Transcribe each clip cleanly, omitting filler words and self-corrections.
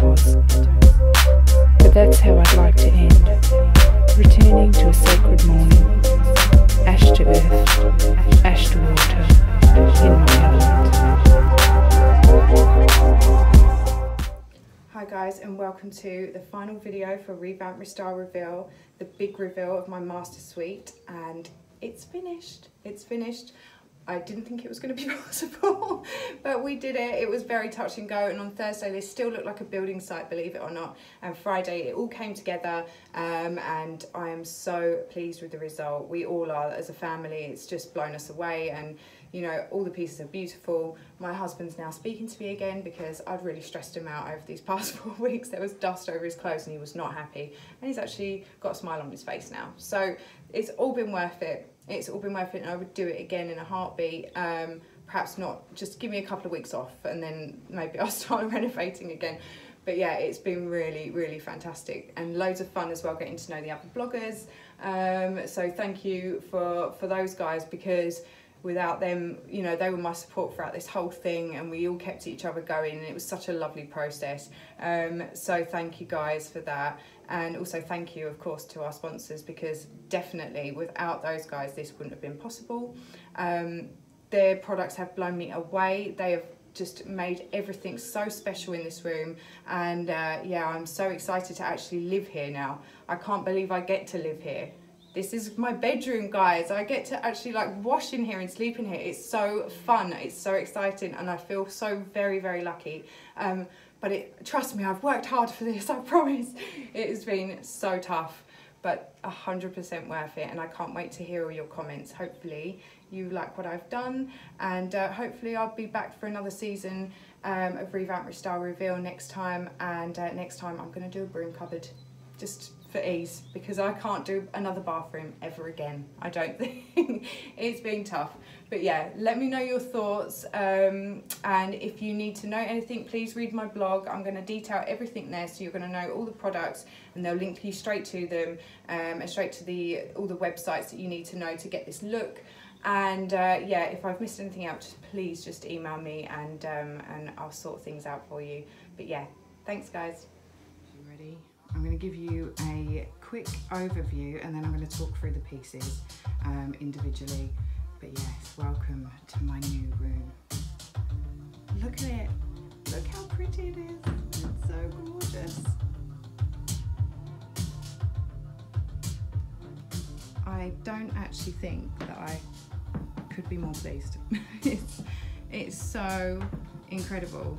course, but that's how I'd like to end, returning to a sacred morning, ash to earth, ash to water, in my element. Hi guys, and welcome to the final video for Revamp Restyle Reveal, the big reveal of my master suite, and it's finished, it's finished. I didn't think it was going to be possible, but we did it. It was very touch and go, and on Thursday this still looked like a building site, believe it or not, and Friday it all came together, and I am so pleased with the result. We all are as a family. It's just blown us away, and you know, all the pieces are beautiful. My husband's now speaking to me again because I've really stressed him out over these past 4 weeks. There was dust over his clothes and he was not happy, and he's actually got a smile on his face now. So it's all been worth it. It's all been worth it, and I would do it again in a heartbeat. Perhaps not, just give me a couple of weeks off and then maybe I'll start renovating again. But yeah, it's been really, really fantastic, and loads of fun as well getting to know the other bloggers. So thank you for those guys, because without them, you know, they were my support throughout this whole thing, and we all kept each other going, and it was such a lovely process. So thank you guys for that, and also thank you, of course, to our sponsors, because definitely without those guys this wouldn't have been possible. Their products have blown me away. They have just made everything so special in this room, and yeah, I'm so excited to actually live here now. I can't believe I get to live here. This is my bedroom, guys. I get to actually like wash in here and sleep in here. It's so fun, it's so exciting, and I feel so very, very lucky. But trust me, I've worked hard for this, I promise. It has been so tough, but 100% worth it, and I can't wait to hear all your comments. Hopefully you like what I've done, and hopefully I'll be back for another season of Revamp Restyle Reveal next time, and next time I'm gonna do a broom cupboard, just for ease, because I can't do another bathroom ever again, I don't think. It's been tough, but yeah, let me know your thoughts, and if you need to know anything, please read my blog. I'm going to detail everything there, so you're going to know all the products, and they'll link you straight to them, and straight to all the websites that you need to know to get this look. And yeah, if I've missed anything out, please just email me, and I'll sort things out for you. But yeah, thanks guys. You ready? I'm going to give you a quick overview, and then I'm going to talk through the pieces individually. But yes, welcome to my new room. Look at it. Look how pretty it is. It's so gorgeous. I don't actually think that I could be more pleased. It's so incredible.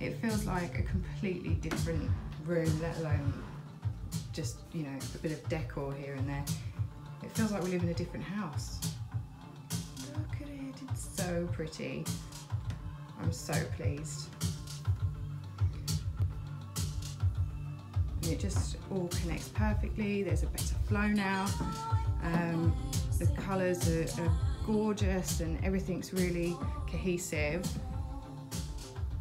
It feels like a completely different room, let alone just, you know, a bit of decor here and there. It feels like we live in a different house. Look at it, it's so pretty. I'm so pleased. And it just all connects perfectly. There's a better flow now. The colours are gorgeous, and everything's really cohesive.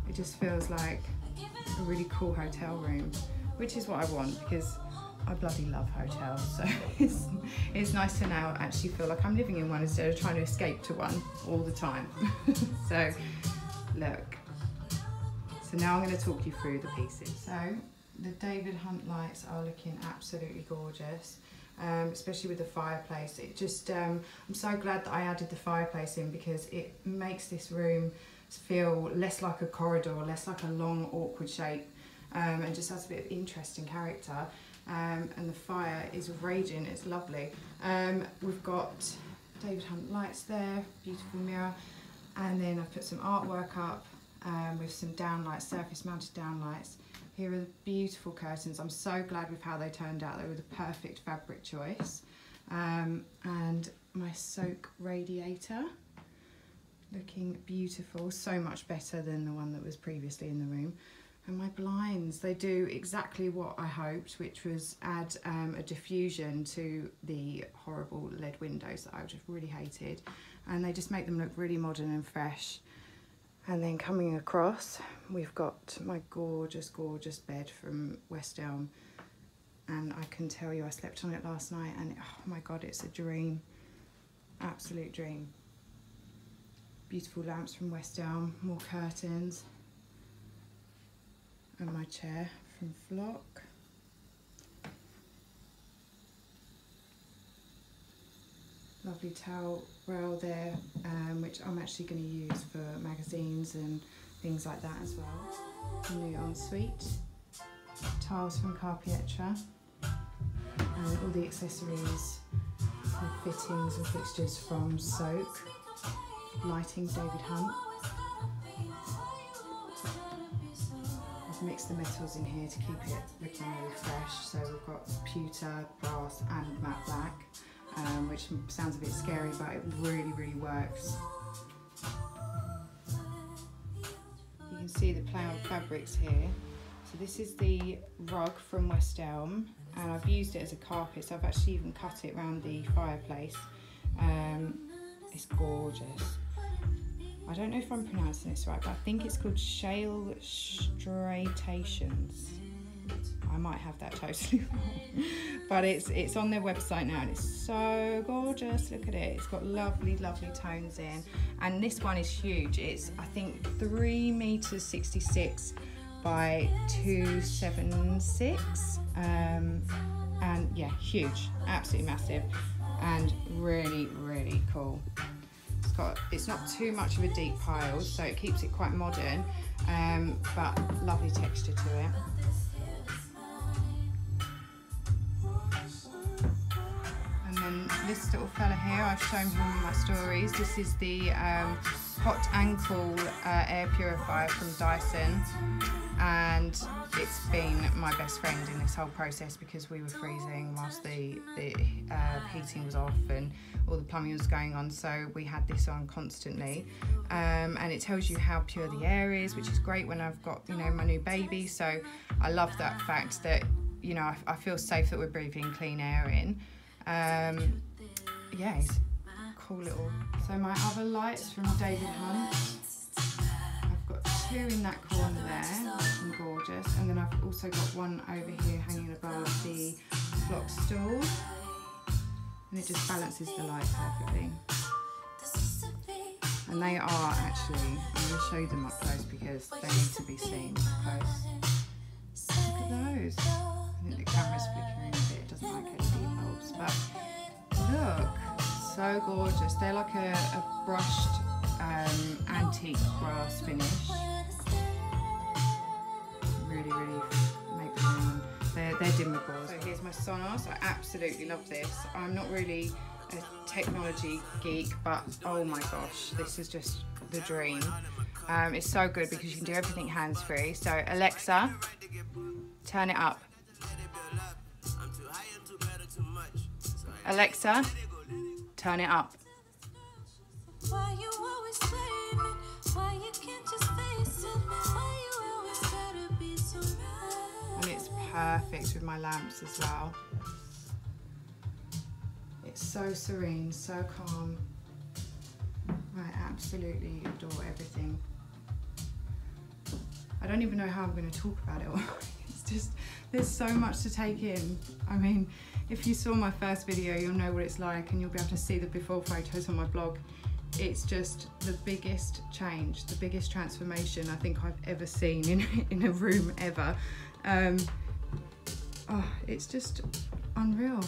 It just feels like a really cool hotel room, which is what I want, because I bloody love hotels. So it's nice to now actually feel like I'm living in one instead of trying to escape to one all the time. So look, so now I'm going to talk you through the pieces. So the David Hunt lights are looking absolutely gorgeous, especially with the fireplace. It just I'm so glad that I added the fireplace in, because it makes this room feel less like a corridor, less like a long awkward shape, and just adds a bit of interest and character. And the fire is raging, it's lovely. We've got David Hunt lights there, beautiful mirror, and then I've put some artwork up with some downlights, surface mounted downlights. Here are the beautiful curtains. I'm so glad with how they turned out. They were the perfect fabric choice. And my Soak radiator, looking beautiful, so much better than the one that was previously in the room. And my blinds, they do exactly what I hoped, which was add a diffusion to the horrible lead windows that I just really hated, and they just make them look really modern and fresh. And then coming across, we've got my gorgeous, gorgeous bed from West Elm, and I can tell you I slept on it last night, and oh my god, it's a dream, absolute dream. Beautiful lamps from West Elm, more curtains, and my chair from Flock. Lovely towel rail there, which I'm actually going to use for magazines and things like that as well. New ensuite, tiles from Ca Pietra, and all the accessories and fittings and fixtures from Soak. Lighting, David Hunt. I've mixed the metals in here to keep it looking really fresh. So we've got pewter, brass and matte black. Which sounds a bit scary, but it really works. You can see the ploughed fabrics here. So this is the rug from West Elm, and I've used it as a carpet, so I've actually even cut it around the fireplace. It's gorgeous. I don't know if I'm pronouncing this right, but I think it's called Shale Stratations. I might have that totally wrong, but it's on their website now, and it's so gorgeous. Look at it. It's got lovely tones in, and this one is huge. It's, I think, 3.66 meters by 2.76, and yeah, huge, absolutely massive, and really cool. It's not too much of a deep pile, so it keeps it quite modern, but lovely texture to it. This little fella here, I've shown him in my stories. This is the hot and cool air purifier from Dyson, and it's been my best friend in this whole process, because we were freezing whilst the heating was off and all the plumbing was going on, so we had this on constantly, and it tells you how pure the air is, which is great when I've got, you know, my new baby. So I love that fact that, you know, I feel safe that we're breathing clean air in. Yeah, it's cool little. So my other lights from David Hunt, I've got two in that corner there, and gorgeous, and then I've also got one over here hanging above the Flock stool, and it just balances the light perfectly. And they are actually, I'm going to show them up close because they need to be seen up close. Look at those. I think the camera's flickering a bit, it doesn't like LED bulbs, but look, so gorgeous. They're like a brushed antique brass finish. Really make them. They're dimmables. So here's my Sonos. I absolutely love this. I'm not really a technology geek, but oh my gosh, this is just the dream. It's so good because you can do everything hands-free. So Alexa, turn it up. Alexa, turn it up. And it's perfect with my lamps as well. It's so serene, so calm. I absolutely adore everything. I don't even know how I'm going to talk about it all. It's just, there's so much to take in. I mean, if you saw my first video, you'll know what it's like, and you'll be able to see the before photos on my blog. It's just the biggest change, the biggest transformation I think I've ever seen in a room ever. Oh, it's just unreal.